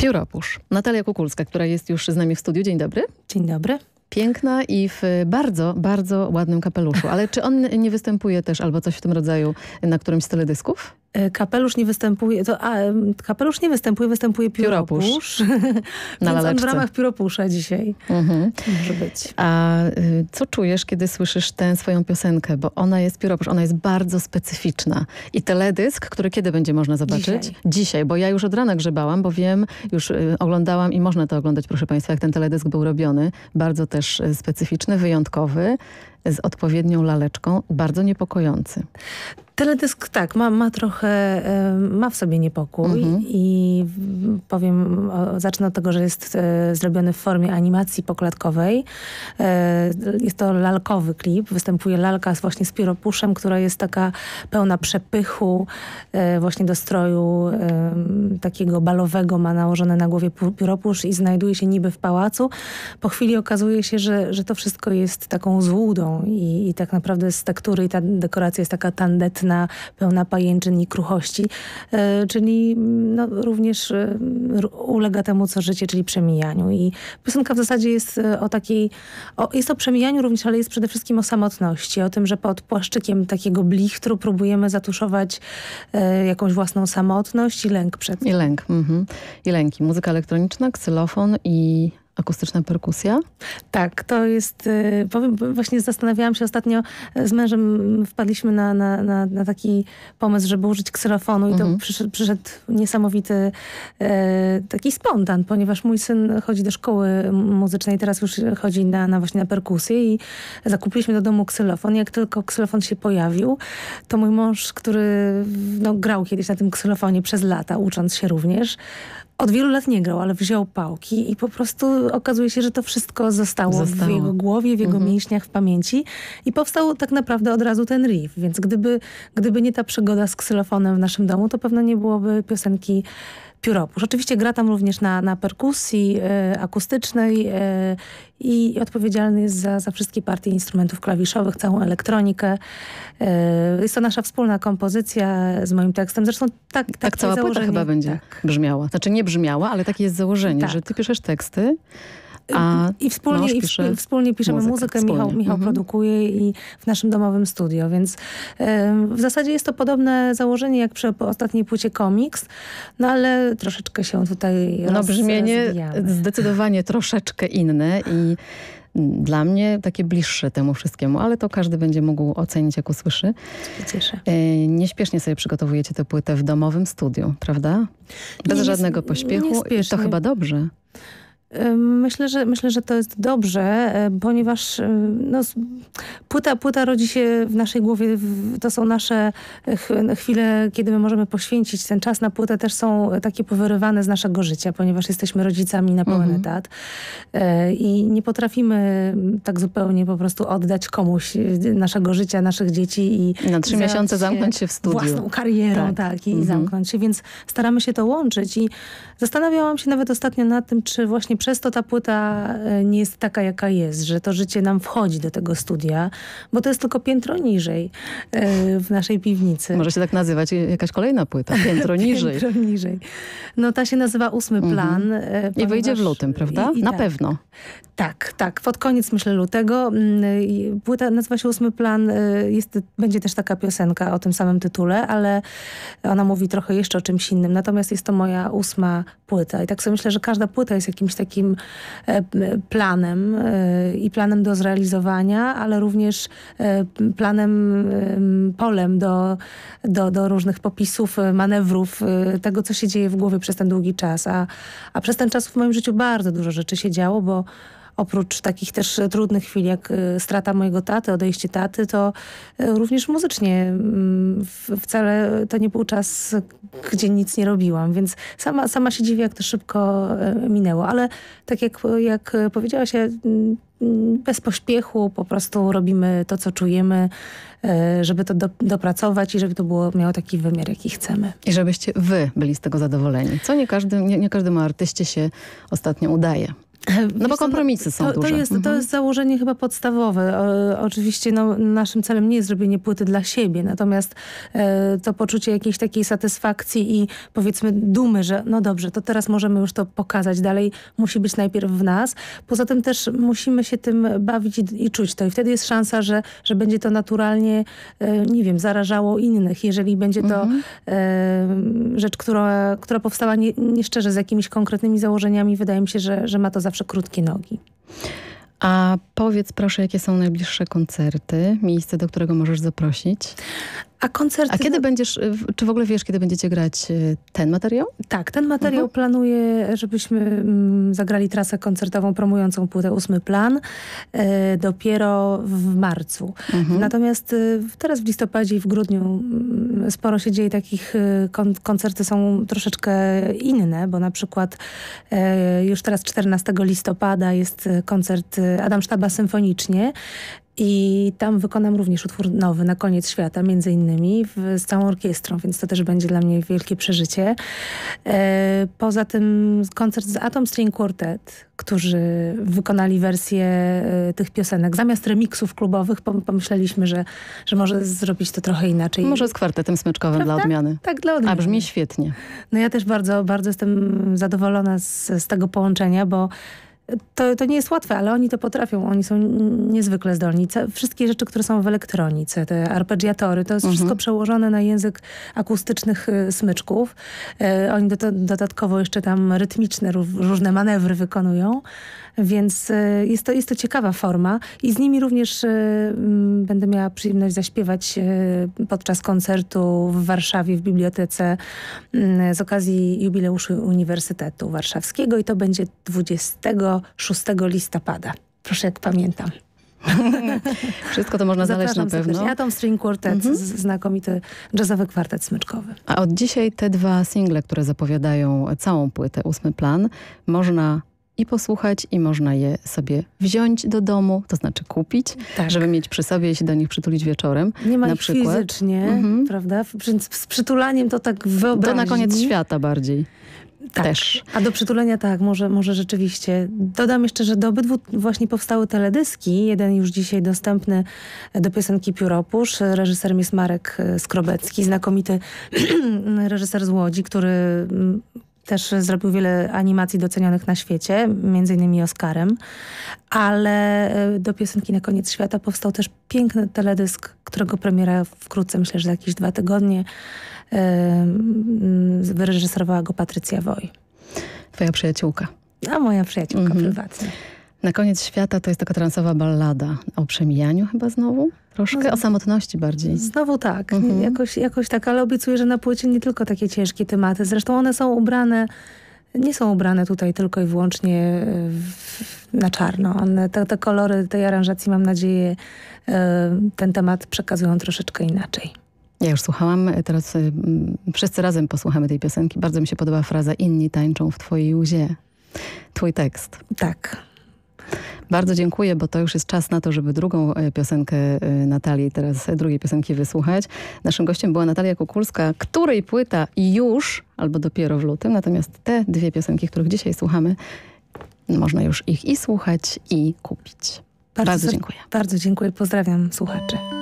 Pióropusz. Natalia Kukulska, która jest już z nami w studiu. Dzień dobry. Dzień dobry. Piękna i w bardzo, bardzo ładnym kapeluszu. Ale czy on nie występuje też albo coś w tym rodzaju na którymś z teledysków? Kapelusz nie występuje, kapelusz nie występuje, występuje pióropusz. Więc on w ramach pióropusza dzisiaj może być. A co czujesz, kiedy słyszysz tę swoją piosenkę? Bo ona jest pióropusz, ona jest bardzo specyficzna. I teledysk, który kiedy będzie można zobaczyć? Dzisiaj, bo ja już od rana grzebałam, bo wiem, już oglądałam i można to oglądać, proszę Państwa, jak ten teledysk był robiony. Bardzo też specyficzny, wyjątkowy, z odpowiednią laleczką, bardzo niepokojący. Teledysk tak, ma trochę, ma w sobie niepokój i powiem, zacznę od tego, że jest zrobiony w formie animacji poklatkowej. Jest to lalkowy klip, występuje lalka właśnie z pióropuszem, która jest taka pełna przepychu, właśnie do stroju takiego balowego, ma nałożone na głowie pióropusz i znajduje się niby w pałacu. Po chwili okazuje się, że to wszystko jest taką złudą i tak naprawdę z tektury i ta dekoracja jest taka tandetna, pełna pajęczyn i kruchości, czyli no, również ulega temu, co życie, czyli przemijaniu. I piosenka w zasadzie jest o takiej, jest o przemijaniu również, ale jest przede wszystkim o samotności, o tym, że pod płaszczykiem takiego blichtru próbujemy zatuszować jakąś własną samotność i lęk przed tym. I lęk. I lęki. Muzyka elektroniczna, ksylofon i... akustyczna perkusja? Tak, to jest... Powiem, właśnie zastanawiałam się ostatnio, z mężem wpadliśmy na taki pomysł, żeby użyć ksylofonu i to przyszedł niesamowity taki spontan, ponieważ mój syn chodzi do szkoły muzycznej, teraz już chodzi właśnie na perkusję i zakupiliśmy do domu ksylofon. Jak tylko ksylofon się pojawił, to mój mąż, który grał kiedyś na tym ksylofonie przez lata, ucząc się również, od wielu lat nie grał, ale wziął pałki i po prostu okazuje się, że to wszystko zostało w jego głowie, w jego mięśniach, w pamięci i powstał tak naprawdę od razu ten riff. Więc gdyby nie ta przygoda z ksylofonem w naszym domu, to pewno nie byłoby piosenki Pióropusz. Oczywiście gra tam również na perkusji akustycznej i odpowiedzialny jest za wszystkie partie instrumentów klawiszowych, całą elektronikę. Jest to nasza wspólna kompozycja z moim tekstem. Zresztą tak cała płyta chyba będzie brzmiała. Znaczy nie brzmiała, ale takie jest założenie, że ty piszesz teksty, I wspólnie piszemy muzykę. Michał produkuje i w naszym domowym studio, więc w zasadzie jest to podobne założenie jak przy ostatniej płycie Komiks, no ale troszeczkę się tutaj brzmienie rozwijamy. Zdecydowanie troszeczkę inne i dla mnie takie bliższe temu wszystkiemu, ale to każdy będzie mógł ocenić, jak usłyszy. Cieszę. Nieśpiesznie sobie przygotowujecie tę płytę w domowym studiu, prawda? Bez żadnego pośpiechu i to chyba dobrze. Myślę, że to jest dobrze, ponieważ płyta rodzi się w naszej głowie. To są nasze chwile, kiedy my możemy poświęcić ten czas na płytę. Też są takie powyrywane z naszego życia, ponieważ jesteśmy rodzicami na pełen etat i nie potrafimy tak zupełnie po prostu oddać komuś naszego życia, naszych dzieci. I na 3 miesiące zamknąć się w studiu. Własną karierą, tak, i zamknąć się. Więc staramy się to łączyć i zastanawiałam się nawet ostatnio nad tym, czy właśnie przez to ta płyta nie jest taka, jaka jest, że to życie nam wchodzi do tego studia, bo to jest tylko piętro niżej w naszej piwnicy. Może się tak nazywać jakaś kolejna płyta, piętro niżej. Piętro niżej. No ta się nazywa Ósmy Plan. I wyjdzie w lutym, prawda? I na pewno. Tak. Pod koniec, myślę, lutego. Płyta nazywa się Ósmy Plan. Będzie też taka piosenka o tym samym tytule, ale ona mówi trochę jeszcze o czymś innym. Natomiast jest to moja 8. płyta. I tak sobie myślę, że każda płyta jest jakimś takim planem i planem do zrealizowania, ale również planem, polem do różnych popisów, manewrów, tego, co się dzieje w głowie przez ten długi czas. A przez ten czas w moim życiu bardzo dużo rzeczy się działo, bo oprócz takich też trudnych chwil, jak strata mojego taty, odejście taty, to również muzycznie wcale to nie był czas, gdzie nic nie robiłam. Więc sama się dziwię, jak to szybko minęło. Ale tak jak powiedziałaś, bez pośpiechu po prostu robimy to, co czujemy, żeby to dopracować i żeby to miało taki wymiar, jaki chcemy. I żebyście wy byli z tego zadowoleni. Co nie każdemu artyście się ostatnio udaje. No bo kompromisy są duże. To jest założenie chyba podstawowe. Oczywiście no, naszym celem nie jest robienie płyty dla siebie, natomiast to poczucie jakiejś takiej satysfakcji i powiedzmy dumy, że no dobrze, to teraz możemy już to pokazać dalej, musi być najpierw w nas. Poza tym też musimy się tym bawić i czuć to. I wtedy jest szansa, że będzie to naturalnie, nie wiem, zarażało innych. Jeżeli będzie to rzecz, która powstała nieszczerze z jakimiś konkretnymi założeniami, wydaje mi się, że ma to zawsze krótkie nogi. A powiedz proszę, jakie są najbliższe koncerty, miejsce, do którego możesz zaprosić? A kiedy będziesz, czy w ogóle wiesz, kiedy będziecie grać ten materiał? Tak, ten materiał planuję, żebyśmy zagrali trasę koncertową promującą płytę Ósmy Plan dopiero w marcu. Natomiast teraz w listopadzie i w grudniu sporo się dzieje takich, koncerty są troszeczkę inne, bo na przykład już teraz 14 listopada jest koncert Adam Sztaba Symfonicznie. I tam wykonam również utwór nowy, Na koniec świata, między innymi z całą orkiestrą, więc to też będzie dla mnie wielkie przeżycie. Poza tym koncert z Atom String Quartet, którzy wykonali wersję tych piosenek. Zamiast remiksów klubowych pomyśleliśmy, że może zrobić to trochę inaczej. Może z kwartetem smyczkowym, prawda? Dla odmiany. Tak, dla odmiany. A brzmi świetnie. No ja też bardzo, bardzo jestem zadowolona z tego połączenia, bo to nie jest łatwe, ale oni to potrafią. Oni są niezwykle zdolni. Wszystkie rzeczy, które są w elektronice, te arpeggiatory, to jest wszystko przełożone na język akustycznych smyczków. Oni dodatkowo jeszcze tam rytmiczne różne manewry wykonują, więc jest to ciekawa forma i z nimi również będę miała przyjemność zaśpiewać podczas koncertu w Warszawie, w bibliotece z okazji jubileuszu Uniwersytetu Warszawskiego i to będzie 26 listopada. Proszę, jak pamiętam. Wszystko to można znaleźć na pewno. Atom String Quartet, znakomity jazzowy kwartet smyczkowy. A od dzisiaj te dwa single, które zapowiadają całą płytę Ósmy Plan, można i posłuchać, i można je sobie wziąć do domu, to znaczy kupić, tak, żeby mieć przy sobie i się do nich przytulić wieczorem. Nie ma na ich przykład fizycznie, prawda? Z przytulaniem to tak wyobraźni. To Na koniec świata bardziej. Tak. Też. A do przytulenia tak, może rzeczywiście. Dodam jeszcze, że do obydwu właśnie powstały teledyski. Jeden już dzisiaj dostępny do piosenki Pióropusz. Reżyserem jest Marek Skrobecki, znakomity reżyser z Łodzi, który też zrobił wiele animacji docenionych na świecie, między innymi Oscarem, ale do piosenki Na koniec świata powstał też piękny teledysk, którego premiera wkrótce, myślę, że za jakieś 2 tygodnie, wyreżyserowała go Patrycja Woj. Twoja przyjaciółka. A moja przyjaciółka prywatnie. Na koniec świata to jest taka transowa ballada o przemijaniu chyba znowu? Troszkę o samotności bardziej. Znowu tak, jakoś tak, ale obiecuję, że na płycie nie tylko takie ciężkie tematy. Zresztą one są ubrane, nie są ubrane tutaj tylko i wyłącznie na czarno. Te kolory tej aranżacji, mam nadzieję, ten temat przekazują troszeczkę inaczej. Ja już słuchałam, teraz wszyscy razem posłuchamy tej piosenki. Bardzo mi się podoba fraza "Inni tańczą w twojej łzie". Twój tekst. Tak. Bardzo dziękuję, bo to już jest czas na to, żeby drugą piosenkę Natalii, teraz drugiej piosenki wysłuchać. Naszym gościem była Natalia Kukulska, której płyta już, albo dopiero w lutym, natomiast te dwie piosenki, których dzisiaj słuchamy, można już ich i słuchać, i kupić. Bardzo dziękuję. Bardzo dziękuję, pozdrawiam słuchaczy.